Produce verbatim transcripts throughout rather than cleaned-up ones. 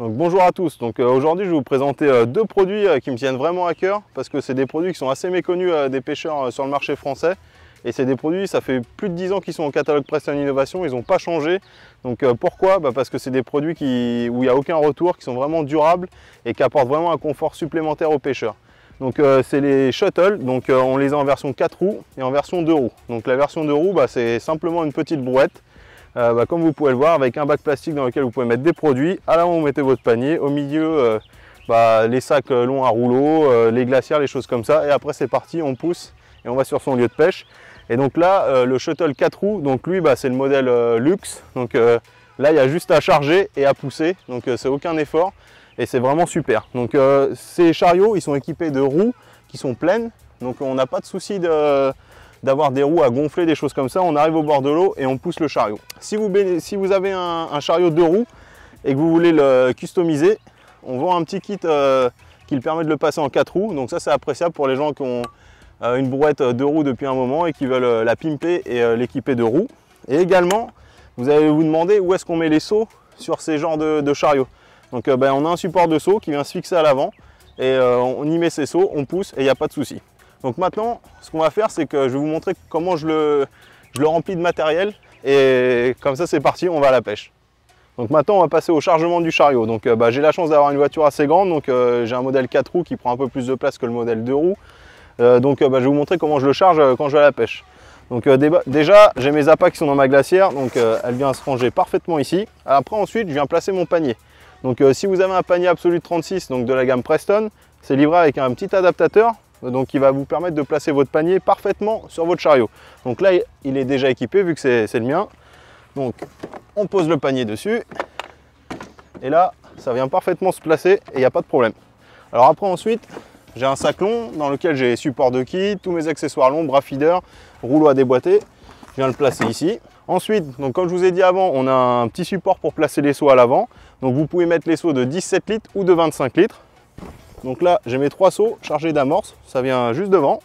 Donc bonjour à tous, donc euh, aujourd'hui je vais vous présenter euh, deux produits euh, qui me tiennent vraiment à cœur parce que c'est des produits qui sont assez méconnus euh, des pêcheurs euh, sur le marché français et c'est des produits, ça fait plus de dix ans qu'ils sont au catalogue Preston Innovations, ils n'ont pas changé. Donc euh, pourquoi bah, parce que c'est des produits qui, où il n'y a aucun retour, qui sont vraiment durables et qui apportent vraiment un confort supplémentaire aux pêcheurs. Donc euh, c'est les shuttles, donc euh, on les a en version quatre roues et en version deux roues. Donc la version deux roues bah, c'est simplement une petite brouette. Euh, bah, comme vous pouvez le voir, avec un bac plastique dans lequel vous pouvez mettre des produits. À l'avant, vous mettez votre panier. Au milieu, euh, bah, les sacs longs à rouleaux, euh, les glacières, les choses comme ça. Et après, c'est parti, on pousse et on va sur son lieu de pêche. Et donc là, euh, le shuttle quatre roues, donc lui, bah, c'est le modèle euh, luxe. Donc euh, là, il y a juste à charger et à pousser. Donc euh, c'est aucun effort et c'est vraiment super. Donc euh, ces chariots, ils sont équipés de roues qui sont pleines. Donc on n'a pas de souci de... d'avoir des roues à gonfler, des choses comme ça, on arrive au bord de l'eau et on pousse le chariot. Si vous, si vous avez un, un chariot de roues et que vous voulez le customiser, on vend un petit kit euh, qui le permet de le passer en quatre roues. Donc ça, c'est appréciable pour les gens qui ont euh, une brouette de roues depuis un moment et qui veulent euh, la pimper et euh, l'équiper de roues. Et également, vous allez vous demander où est-ce qu'on met les seaux sur ces genres de, de chariots. Donc euh, ben, on a un support de seau qui vient se fixer à l'avant et euh, on y met ses seaux, on pousse et il n'y a pas de souci. Donc maintenant, ce qu'on va faire, c'est que je vais vous montrer comment je le, je le remplis de matériel. Et comme ça, c'est parti, on va à la pêche. Donc maintenant, on va passer au chargement du chariot. Donc euh, bah, j'ai la chance d'avoir une voiture assez grande. Donc euh, j'ai un modèle quatre roues qui prend un peu plus de place que le modèle deux roues. Euh, donc euh, bah, je vais vous montrer comment je le charge euh, quand je vais à la pêche. Donc euh, déjà, j'ai mes appâts qui sont dans ma glacière. Donc euh, elle vient se ranger parfaitement ici. Après, ensuite, je viens placer mon panier. Donc euh, si vous avez un panier Absolute trente-six, donc de la gamme Preston, c'est livré avec un petit adaptateur. Donc il va vous permettre de placer votre panier parfaitement sur votre chariot. Donc là, il est déjà équipé vu que c'est le mien. Donc on pose le panier dessus. Et là, ça vient parfaitement se placer et il n'y a pas de problème. Alors après, ensuite, j'ai un sac long dans lequel j'ai support de quilles, tous mes accessoires longs, bras feeder, rouleau à déboîter. Je viens le placer ici. Ensuite, donc comme je vous ai dit avant, on a un petit support pour placer les seaux à l'avant. Donc vous pouvez mettre les seaux de dix-sept litres ou de vingt-cinq litres. Donc là, j'ai mes trois seaux chargés d'amorce, ça vient juste devant,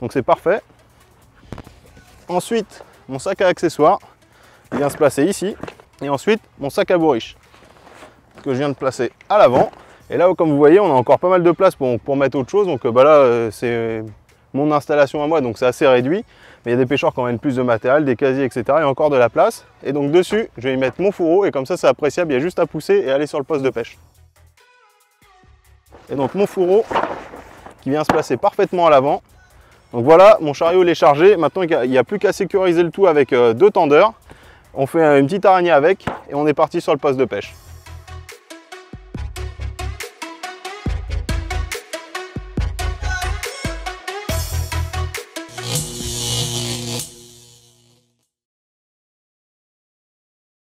donc c'est parfait. Ensuite, mon sac à accessoires, il vient se placer ici. Et ensuite, mon sac à bourriche, que je viens de placer à l'avant. Et là, comme vous voyez, on a encore pas mal de place pour, pour mettre autre chose. Donc bah là, c'est mon installation à moi, donc c'est assez réduit. Mais il y a des pêcheurs qui emmènent plus de matériel, des casiers, et cetera. Il y a encore de la place. Et donc dessus, je vais y mettre mon fourreau, et comme ça, c'est appréciable, il y a juste à pousser et aller sur le poste de pêche. Et donc mon fourreau qui vient se placer parfaitement à l'avant. Donc voilà, mon chariot il est chargé. Maintenant, il n'y a plus qu'à sécuriser le tout avec deux tendeurs. On fait une petite araignée avec et on est parti sur le poste de pêche.